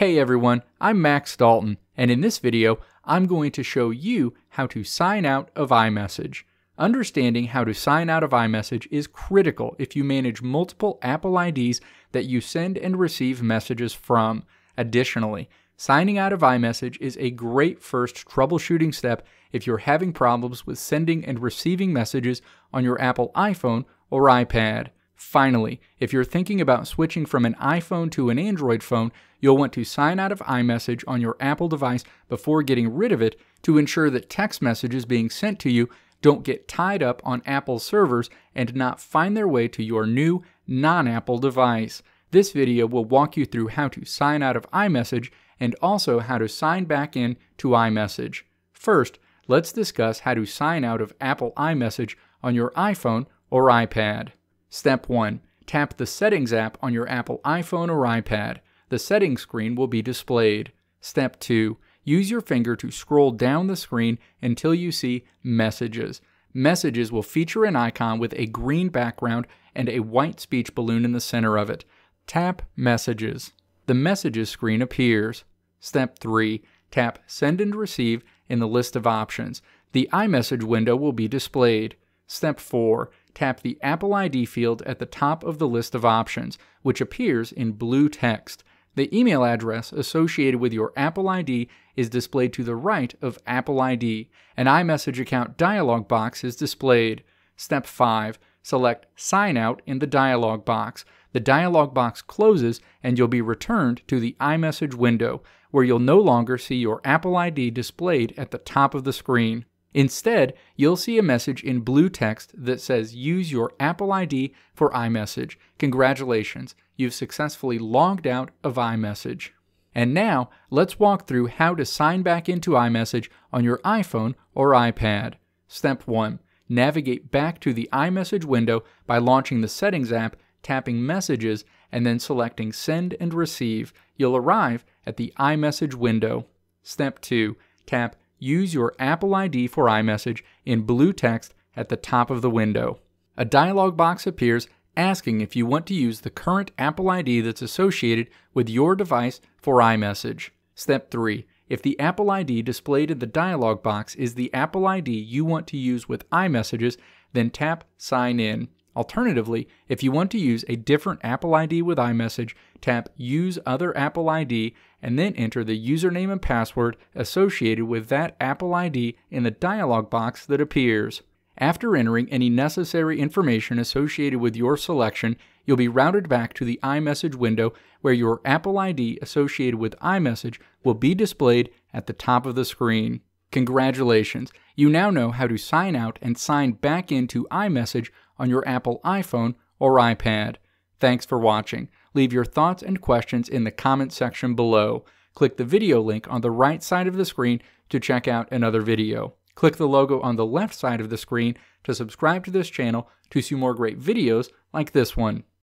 Hey everyone, I'm Max Dalton, and in this video, I'm going to show you how to sign out of iMessage. Understanding how to sign out of iMessage is critical if you manage multiple Apple IDs that you send and receive messages from. Additionally, signing out of iMessage is a great first troubleshooting step if you're having problems with sending and receiving messages on your Apple iPhone or iPad. Finally, if you're thinking about switching from an iPhone to an Android phone, you'll want to sign out of iMessage on your Apple device before getting rid of it to ensure that text messages being sent to you don't get tied up on Apple servers and not find their way to your new non-Apple device. This video will walk you through how to sign out of iMessage and also how to sign back in to iMessage. First, let's discuss how to sign out of Apple iMessage on your iPhone or iPad. Step 1. Tap the Settings app on your Apple iPhone or iPad. The Settings screen will be displayed. Step 2. Use your finger to scroll down the screen until you see Messages. Messages will feature an icon with a green background and a white speech balloon in the center of it. Tap Messages. The Messages screen appears. Step 3. Tap Send and Receive in the list of options. The iMessage window will be displayed. Step 4. Tap the Apple ID field at the top of the list of options, which appears in blue text. The email address associated with your Apple ID is displayed to the right of Apple ID. An iMessage account dialog box is displayed. Step 5. Select Sign Out in the dialog box. The dialog box closes and you'll be returned to the iMessage window, where you'll no longer see your Apple ID displayed at the top of the screen. Instead, you'll see a message in blue text that says, "Use your Apple ID for iMessage. Congratulations, you've successfully logged out of iMessage." And now, let's walk through how to sign back into iMessage on your iPhone or iPad. Step 1. Navigate back to the iMessage window by launching the Settings app, tapping Messages, and then selecting Send and Receive. You'll arrive at the iMessage window. Step 2. Tap Use your Apple ID for iMessage in blue text at the top of the window. A dialog box appears asking if you want to use the current Apple ID that's associated with your device for iMessage. Step 3. If the Apple ID displayed in the dialog box is the Apple ID you want to use with iMessages, then tap Sign In. Alternatively, if you want to use a different Apple ID with iMessage, tap Use Other Apple ID and then enter the username and password associated with that Apple ID in the dialog box that appears. After entering any necessary information associated with your selection, you'll be routed back to the iMessage window, where your Apple ID associated with iMessage will be displayed at the top of the screen. Congratulations! You now know how to sign out and sign back into iMessage on your Apple iPhone or iPad. Thanks for watching. Leave your thoughts and questions in the comment section below. Click the video link on the right side of the screen to check out another video. Click the logo on the left side of the screen to subscribe to this channel to see more great videos like this one.